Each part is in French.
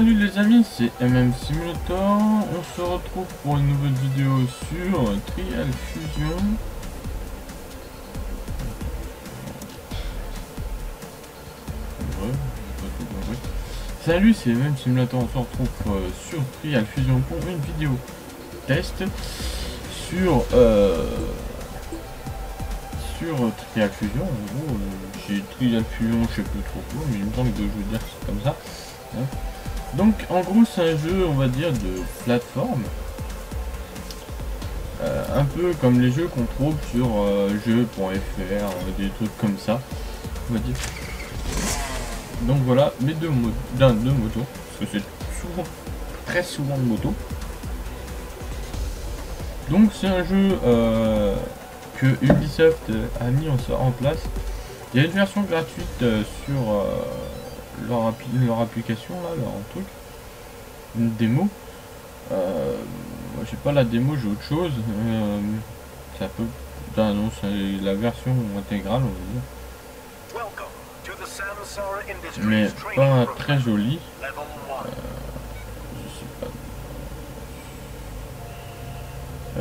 Salut les amis, c'est MM Simulator. On se retrouve pour une nouvelle vidéo sur Trial Fusion. Salut, c'est MM Simulator. On se retrouve sur Trial Fusion pour une vidéo test sur Trial Fusion. En gros, j'ai Trial Fusion, je sais plus trop quoi, mais il me semble que je veux dire c'est comme ça. Donc en gros c'est un jeu, on va dire, de plateforme, un peu comme les jeux qu'on trouve sur jeux.fr, des trucs comme ça, on va dire. Donc voilà, mais de moto, parce que c'est souvent, très souvent de moto. Donc c'est un jeu que Ubisoft a mis en place. Il y a une version gratuite sur leur application, là, leur truc, une démo. J'ai pas la démo, j'ai autre chose. C'est un peu, non, c'est la version intégrale, on va dire, mais pas très jolie.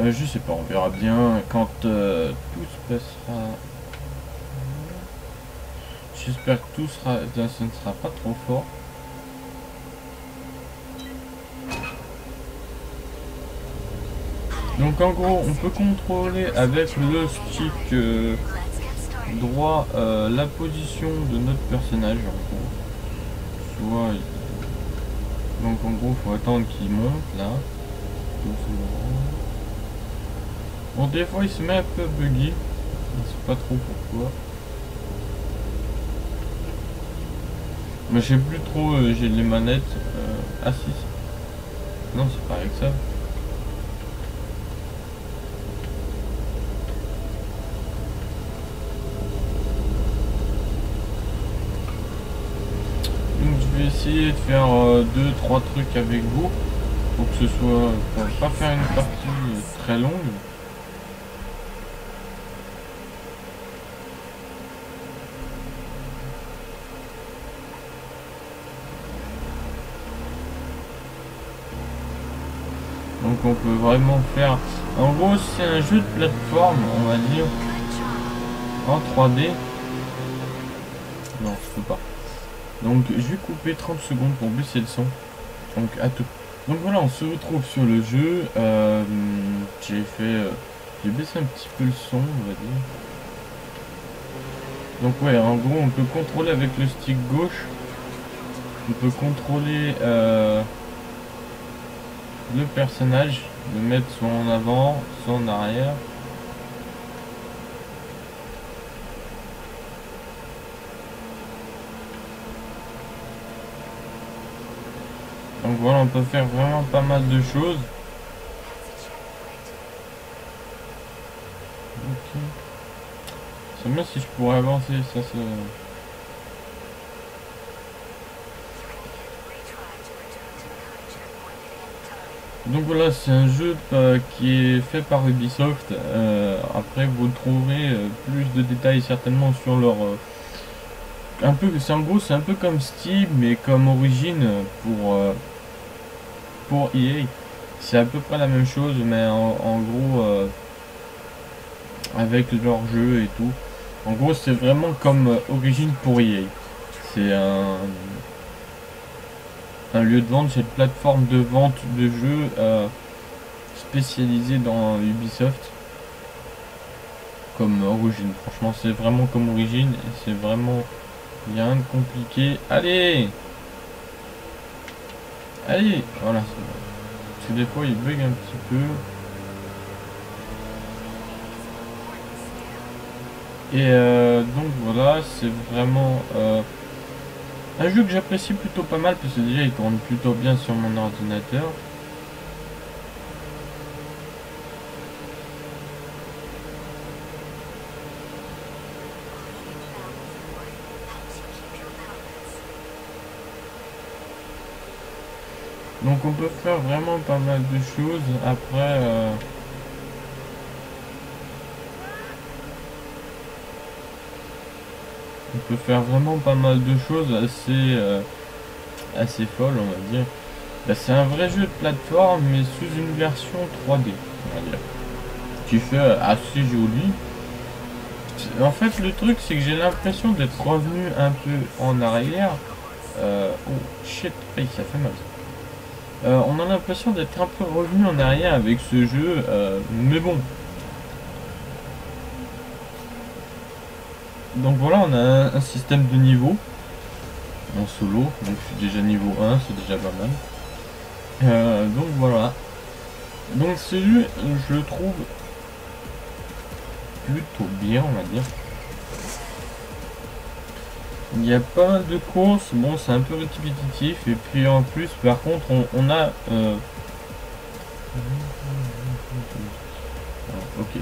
Je sais pas, on verra bien quand tout se passera. J'espère que tout sera, ça ne sera pas trop fort. Donc en gros, on peut contrôler avec le stick droit la position de notre personnage. En gros. Soit il... Donc en gros, faut attendre qu'il monte là. Bon, des fois, il se met un peu buggy. Je sais pas trop pourquoi. Mais j'ai plus trop, j'ai les manettes assises. Non, c'est pas avec ça. Donc je vais essayer de faire 2-3 trucs avec vous pour que ce soit, pour pas faire une partie très longue. Donc on peut vraiment faire, en gros c'est un jeu de plateforme, on va dire, en 3D. Non, je peux pas. Donc je vais couper 30 secondes pour baisser le son. Donc à tout. Donc voilà, on se retrouve sur le jeu. J'ai baissé un petit peu le son, on va dire. Donc ouais, en gros on peut contrôler avec le stick gauche. On peut contrôler le personnage, le mettre soit en avant, soit en arrière. Donc voilà, on peut faire vraiment pas mal de choses. Ok. C'est mieux si je pourrais avancer, ça c'est... Donc voilà, c'est un jeu qui est fait par Ubisoft. Après, vous trouverez plus de détails certainement sur leur... un peu, en gros, c'est un peu comme Steam, mais comme Origin pour EA. C'est à peu près la même chose, mais en gros, avec leur jeu et tout. En gros, c'est vraiment comme Origin pour EA. C'est un lieu de vente, c'est une plateforme de vente de jeux spécialisée dans Ubisoft, comme Origin. Franchement, c'est vraiment comme Origin, c'est vraiment, il n'y a rien de compliqué. Allez, allez, voilà. Parce que des fois, il bug un petit peu. Et donc voilà, c'est vraiment. Un jeu que j'apprécie plutôt pas mal parce que déjà il tourne plutôt bien sur mon ordinateur. Donc on peut faire vraiment pas mal de choses. Après on peut faire vraiment pas mal de choses assez assez folle, on va dire. Bah, c'est un vrai jeu de plateforme, mais sous une version 3D, on va dire, qui fait assez joli. En fait, le truc, c'est que j'ai l'impression d'être revenu un peu en arrière. Oh shit, hey, ça fait mal. On a l'impression d'être un peu revenu en arrière avec ce jeu, mais bon. Donc voilà, on a un système de niveau en solo, donc je suis déjà niveau 1, c'est déjà pas mal. Donc voilà. Donc ce jeu, je le trouve plutôt bien, on va dire. Il y a pas mal de courses, bon c'est un peu répétitif, et puis en plus par contre on a... ok.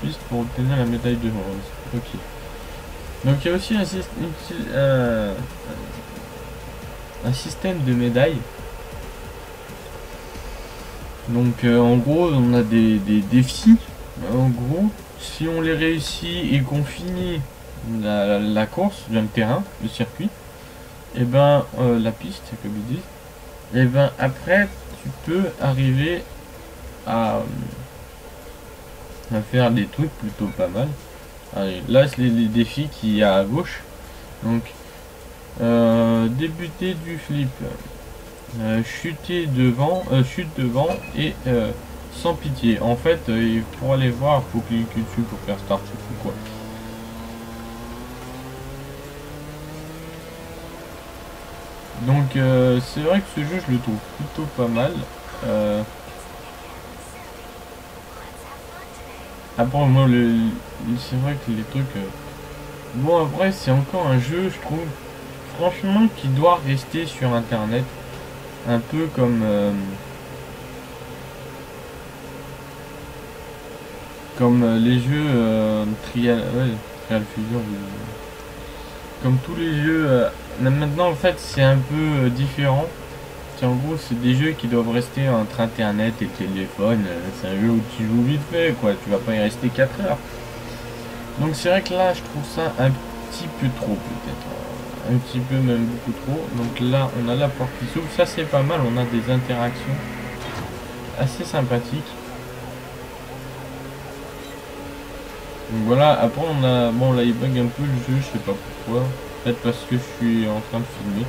Plus pour obtenir la médaille de bronze. Ok. Donc il y a aussi un système de médailles. Donc en gros on a des défis. En gros, si on les réussit et qu'on finit la course, bien le terrain, le circuit, et ben la piste comme ils disent, et ben après tu peux arriver à faire des trucs plutôt pas mal. Allez, là c'est les défis qu'il y a à gauche. Donc débuter du flip, chute devant et sans pitié. En fait pour aller voir faut cliquer dessus pour faire start ou quoi. Donc c'est vrai que ce jeu je le trouve plutôt pas mal. Après moi c'est vrai que les trucs bon après c'est encore un jeu je trouve franchement qui doit rester sur internet, un peu comme les jeux Trial Fusion, comme tous les jeux maintenant en fait c'est un peu différent. En gros c'est des jeux qui doivent rester entre internet et téléphone, c'est un jeu où tu joues vite fait quoi, tu vas pas y rester 4 heures. Donc c'est vrai que là je trouve ça un petit peu trop, peut-être un petit peu même beaucoup trop. Donc là on a la porte qui s'ouvre, ça c'est pas mal, on a des interactions assez sympathiques. Donc voilà, après on a bon là il bug un peu le jeu, je sais pas pourquoi, peut-être parce que je suis en train de filmer.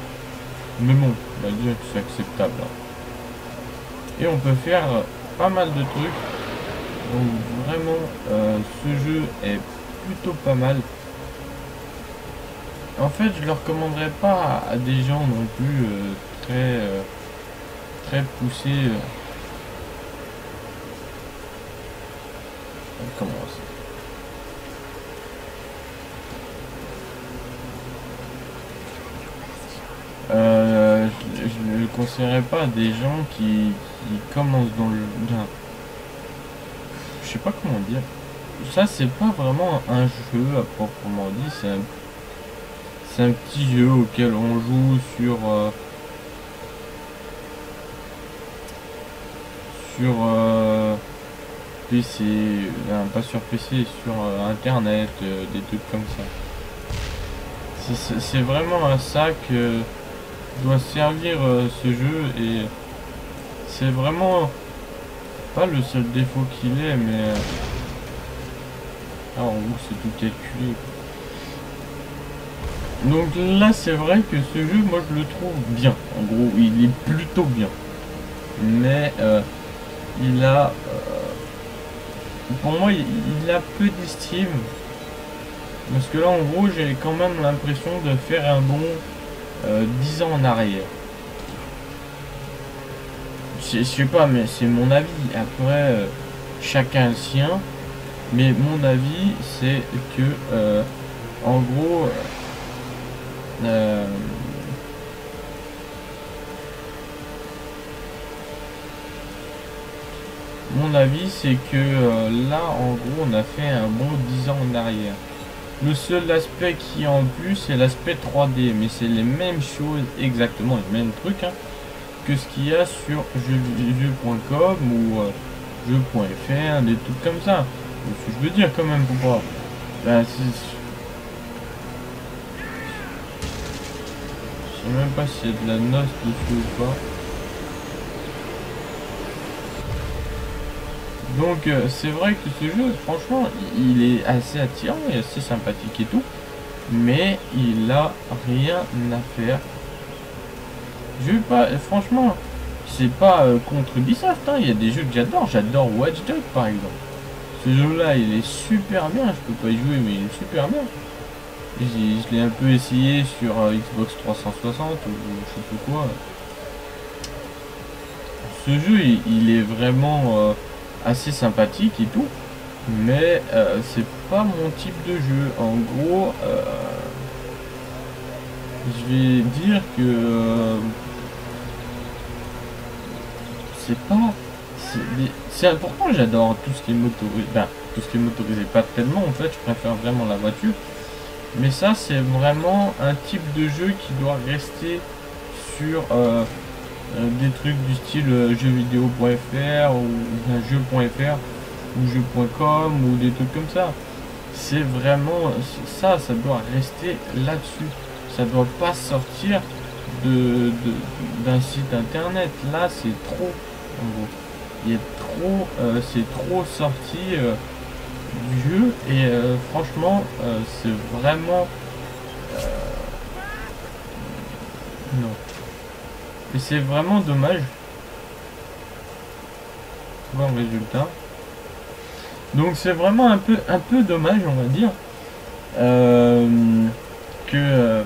Mais bon, on va dire que c'est acceptable. Et on peut faire pas mal de trucs. Donc vraiment, ce jeu est plutôt pas mal. En fait, je le recommanderais pas à des gens non plus très poussés. Comment ça ? Je ne conseillerais pas à des gens qui commencent dans le... Je sais pas comment dire. Ça c'est pas vraiment un jeu à proprement dit, c'est un petit jeu auquel on joue sur... PC... Non, pas sur PC, sur internet, des trucs comme ça. C'est vraiment à ça que doit servir ce jeu, et c'est vraiment pas le seul défaut qu'il est, mais en gros c'est tout calculé. Donc là c'est vrai que ce jeu moi je le trouve bien, en gros il est plutôt bien, mais il a pour moi il a peu d'estime. Parce que là en gros j'ai quand même l'impression de faire un bond 10 ans en arrière. Je sais pas, mais c'est mon avis. Après chacun le sien. Mais mon avis c'est que en gros mon avis c'est que là en gros on a fait un bond 10 ans en arrière. Le seul aspect qui est en plus c'est l'aspect 3D, mais c'est les mêmes choses, exactement les mêmes trucs hein, que ce qu'il y a sur jeux.com ou jeux.fr, des trucs comme ça. Ce que je veux dire quand même, pourquoi ben, Je sais même pas s'il y a de la noce dessus ou pas. Donc c'est vrai que ce jeu, franchement, il est assez attirant et assez sympathique et tout. Mais il a rien à faire. Je vais pas, franchement, c'est pas contre Ubisoft, hein. Il y a des jeux que j'adore. J'adore Watch Dogs par exemple. Ce jeu-là, il est super bien. Je peux pas y jouer, mais il est super bien. Je l'ai un peu essayé sur Xbox 360 ou je sais plus quoi. Ce jeu, il est vraiment assez sympathique et tout. Mais c'est pas mon type de jeu. En gros, je vais dire que c'est pas... C'est important, j'adore tout ce qui est motorisé. Ben, tout ce qui est motorisé, pas tellement en fait, je préfère vraiment la voiture. Mais ça, c'est vraiment un type de jeu qui doit rester sur des trucs du style jeuxvideo.fr ou jeu.fr ou jeu.com ou des trucs comme ça. C'est vraiment ça, ça doit rester là-dessus. Ça doit pas sortir d'un site internet. Là, c'est trop, en gros. Il est trop, c'est trop sorti du jeu et franchement, c'est vraiment non. Et c'est vraiment dommage. Bon résultat. Donc c'est vraiment un peu dommage, on va dire, que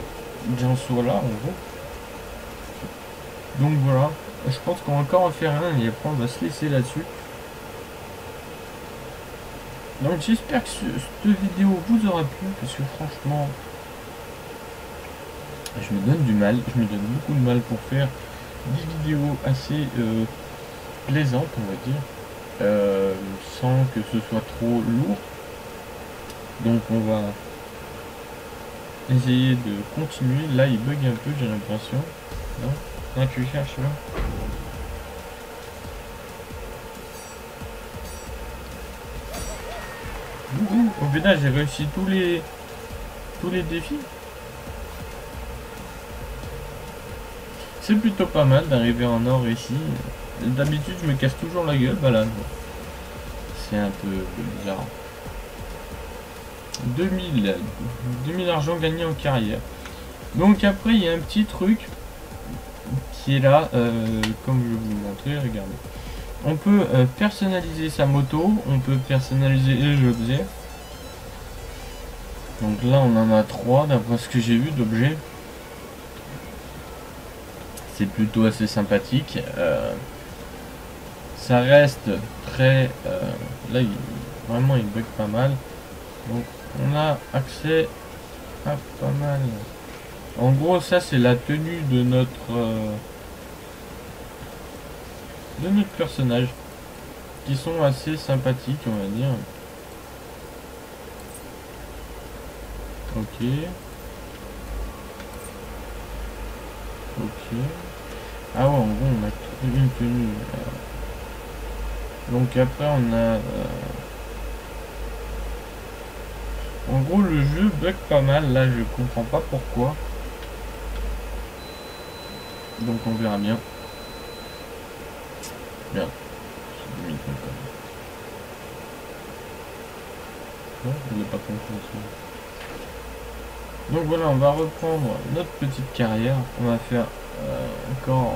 j'en sois là, en gros. Donc voilà. Je pense qu'on va encore en faire un et après on va se laisser là-dessus. Donc j'espère que cette vidéo vous aura plu parce que franchement, je me donne du mal, je me donne beaucoup de mal pour faire des vidéos assez plaisantes, on va dire, sans que ce soit trop lourd. Donc on va essayer de continuer. Là il bug un peu, j'ai l'impression. Non ? Ah, tu cherches là. Ouh, oh putain, j'ai réussi tous les défis. C'est plutôt pas mal d'arriver en or ici. D'habitude je me casse toujours la gueule, bah là c'est un peu bizarre. 2000 argent gagné en carrière. Donc après il y a un petit truc qui est là, comme je vais vous montrer, regardez. On peut personnaliser sa moto, on peut personnaliser les objets. Donc là on en a 3 d'après ce que j'ai vu d'objets. C'est plutôt assez sympathique. Ça reste très... là vraiment il bug pas mal. Donc on a accès à pas mal... En gros, ça c'est la tenue de notre personnage, qui sont assez sympathiques, on va dire. Ok. Ok. Ah ouais, en gros, on a une tenue. Donc après, on a... En gros, le jeu bug pas mal. Là, je comprends pas pourquoi. Donc on verra bien. Bien. Non, je n'ai pas compris. Donc voilà, on va reprendre notre petite carrière. On va faire encore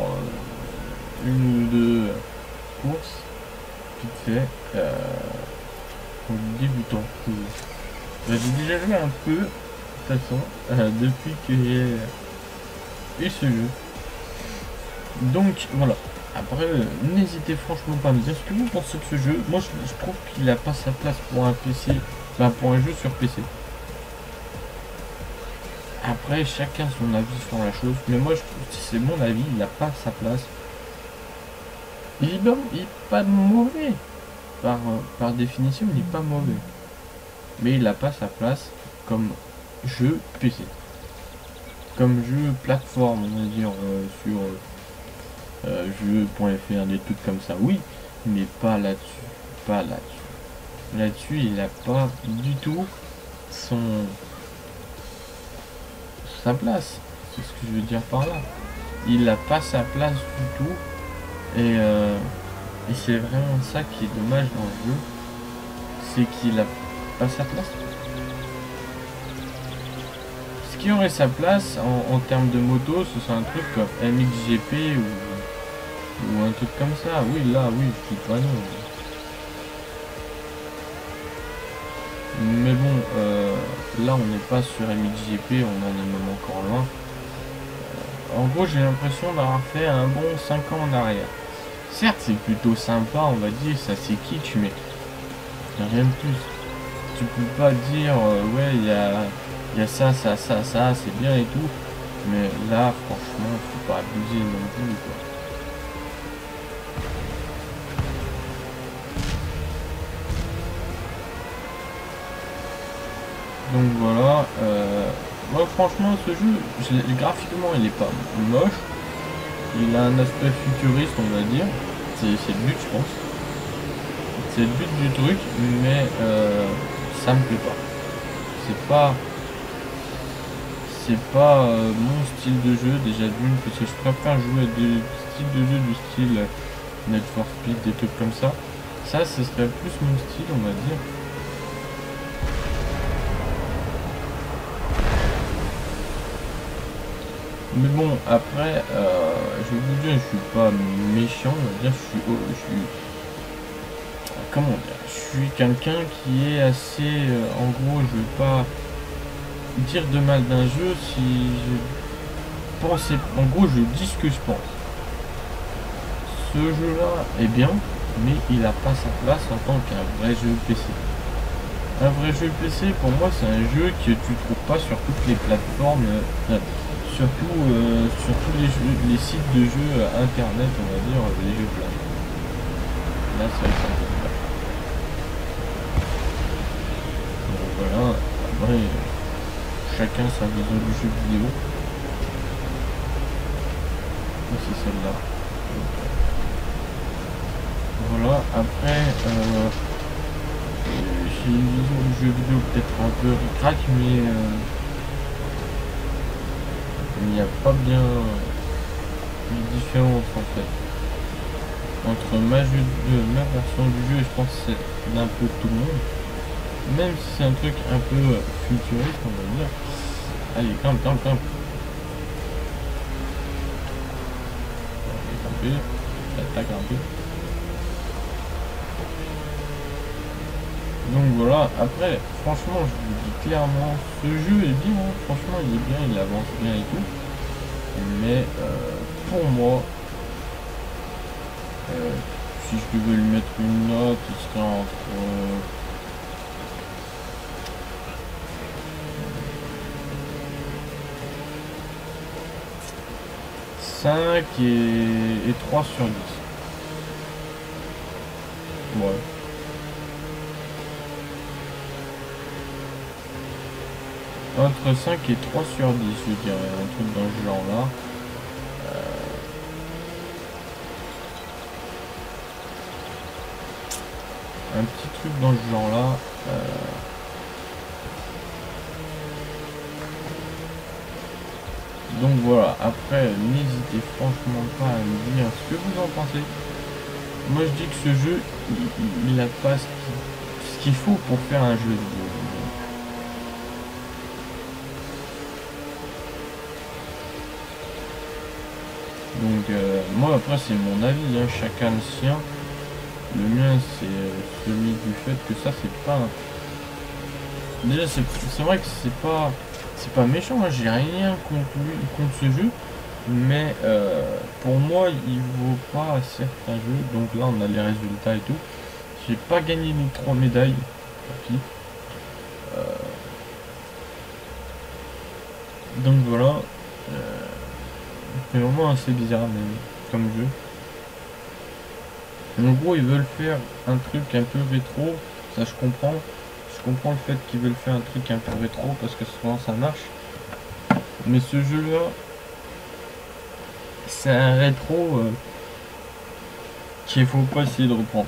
une ou deux courses. Vite fait. Débutant. J'ai déjà joué un peu, de toute façon, depuis que j'ai eu ce jeu. Donc voilà, après n'hésitez franchement pas à me dire ce que vous pensez de ce jeu. Moi je trouve qu'il a pas sa place pour un PC, enfin pour un jeu sur PC. Après chacun son avis sur la chose, mais moi je trouve que si c'est mon avis, il n'a pas sa place. Il n'est pas mauvais, par définition il n'est pas mauvais. Mais il n'a pas sa place comme jeu PC. Comme jeu plateforme, on va dire, sur... jeu.fr, des trucs comme ça, oui, mais pas là-dessus, pas là-dessus. Là-dessus, il n'a pas du tout sa place. c'est ce que je veux dire par là. Il n'a pas sa place du tout. Et c'est vraiment ça qui est dommage dans le jeu. C'est qu'il n'a pas sa place. Ce qui aurait sa place en termes de moto, ce serait un truc comme MXGP ou un truc comme ça. Oui, là, oui, je dis pas non. Mais bon, là on n'est pas sur MXGP, on en est même encore loin. En gros, j'ai l'impression d'avoir fait un bon 5 ans en arrière. Certes, c'est plutôt sympa, on va dire, ça c'est kitsch, mais rien de plus. Tu peux pas dire, ouais, il y a ça, c'est bien et tout. Mais là, franchement, faut pas abuser non plus, quoi. Donc voilà, moi franchement ce jeu, graphiquement il est pas moche, il a un aspect futuriste on va dire, c'est le but je pense, c'est le but du truc, mais ça me plaît pas, c'est pas mon style de jeu déjà d'une, parce que je préfère jouer à des styles de jeu du style Need for Speed, des trucs comme ça, ce serait plus mon style on va dire. Mais bon, après, je vais vous dire, je suis pas méchant, on va dire, je suis quelqu'un qui est assez, en gros, je vais pas dire de mal d'un jeu si je pense, en gros, je dis ce que je pense. Ce jeu-là est bien, mais il a pas sa place en tant qu'un vrai jeu PC. Un vrai jeu PC, pour moi, c'est un jeu que tu trouves pas sur toutes les plateformes. Surtout les sites de jeux internet, on va dire, les jeux plats. Là, c'est vrai que c'est un peu plat. Donc voilà, après, chacun sa vision du jeu vidéo. C'est celle-là. Voilà, après, j'ai une vision du jeu vidéo peut-être un peu ricrac, mais... il n'y a pas bien une différence en fait entre ma version du jeu, je pense que c'est d'un peu tout le monde, même si c'est un truc un peu futuriste on va dire. Allez, grimpe. T'as grimpé. Donc voilà, après franchement je vous dis clairement, ce jeu est bien, hein, franchement il est bien, il avance bien et tout, mais pour moi, si je devais lui mettre une note, il serait entre 5 et 3 sur 10. Ouais. Entre 5 et 3 sur 10, je dirais, un truc dans ce genre là. Un petit truc dans ce genre là. Donc voilà, après n'hésitez franchement pas à me dire ce que vous en pensez. Moi je dis que ce jeu, il n'a pas ce qu'il faut pour faire un jeu vidéo. Donc moi après c'est mon avis, hein, chacun le sien, le mien c'est celui du fait que ça c'est pas... Déjà c'est vrai que c'est pas méchant, hein, j'ai rien contre ce jeu, mais pour moi il vaut pas à certains jeux, donc là on a les résultats et tout. J'ai pas gagné les 3 médailles, tant pis. Donc voilà. C'est vraiment assez bizarre même comme jeu. En gros ils veulent faire un truc un peu rétro, ça je comprends. Je comprends le fait qu'ils veulent faire un truc un peu rétro parce que souvent ça marche. Mais ce jeu là, c'est un rétro qu'il faut pas essayer de reprendre.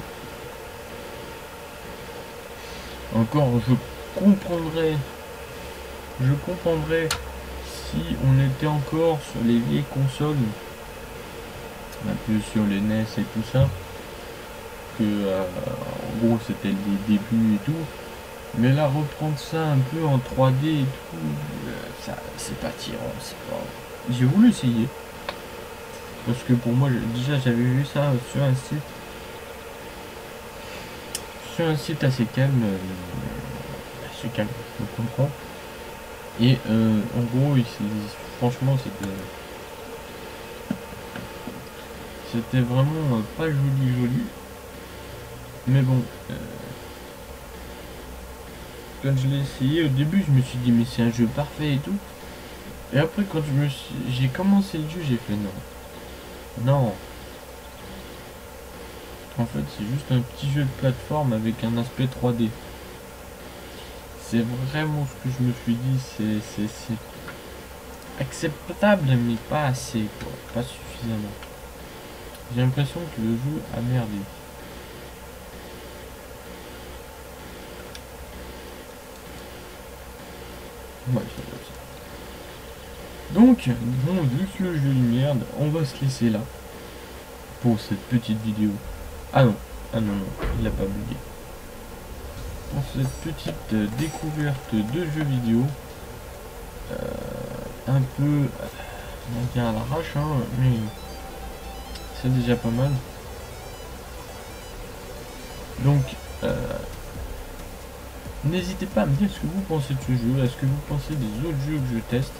Encore je comprendrais si on était encore sur les vieilles consoles, un peu sur les NES et tout ça, que en gros c'était les débuts et tout, mais là reprendre ça un peu en 3D et tout, ça c'est pas tirant, c'est pas... J'ai voulu essayer, parce que pour moi déjà j'avais vu ça sur un site assez calme, assez calme, je comprends. Et en gros, franchement, c'était vraiment pas joli. Mais bon, quand je l'ai essayé au début, je me suis dit mais c'est un jeu parfait et tout. Et après, quand j'ai commencé le jeu, j'ai fait non. En fait, c'est juste un petit jeu de plateforme avec un aspect 3D. C'est vraiment ce que je me suis dit, c'est acceptable, mais pas assez, quoi. Pas suffisamment. J'ai l'impression que le jeu a merdé. Ouais, c'est comme ça. Donc, bon, vu que le jeu de merde, on va se laisser là pour cette petite vidéo. Ah non, il n'a pas bugué. Pour cette petite découverte de jeux vidéo, un peu on dirait à l'arrache, hein, mais c'est déjà pas mal. Donc, n'hésitez pas à me dire ce que vous pensez de ce jeu, est-ce que vous pensez des autres jeux que je teste.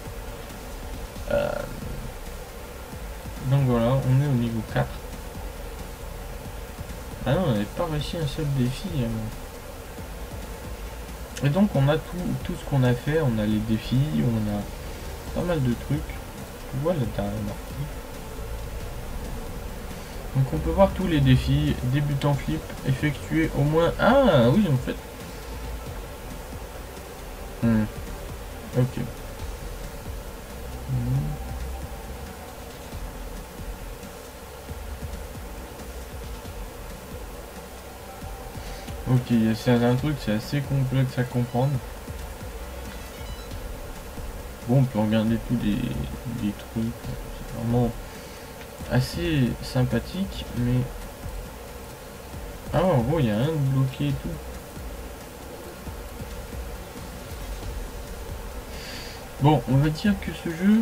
Donc voilà, on est au niveau 4. Ah non, on n'avait pas réussi un seul défi. Et donc on a tout ce qu'on a fait, on a les défis, on a pas mal de trucs. Voilà, donc on peut voir tous les défis, débutant flip, effectuer au moins... Ah oui, en fait. Ok. Ok, c'est un truc, c'est assez complexe à comprendre. Bon, on peut regarder tous les trucs, c'est vraiment assez sympathique, mais... Ah, en gros, il n'y a rien de bloqué et tout. Bon, on va dire que ce jeu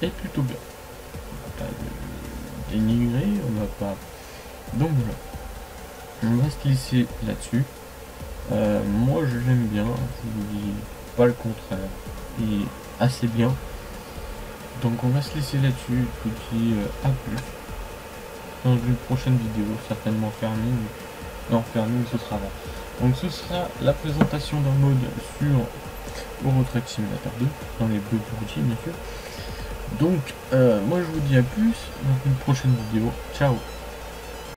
est plutôt bien. On va pas le dénigrer, on va pas... Donc voilà. On va se laisser là-dessus. Moi je l'aime bien, je vous dis pas le contraire, il est assez bien. Donc on va se laisser là-dessus, je vous dis à plus. Dans une prochaine vidéo, certainement fermée, non fermée ce sera là. Donc ce sera la présentation d'un mode sur EuroTrack Simulator 2, dans les blocs d'Origin bien sûr. Donc moi je vous dis à plus dans une prochaine vidéo, ciao.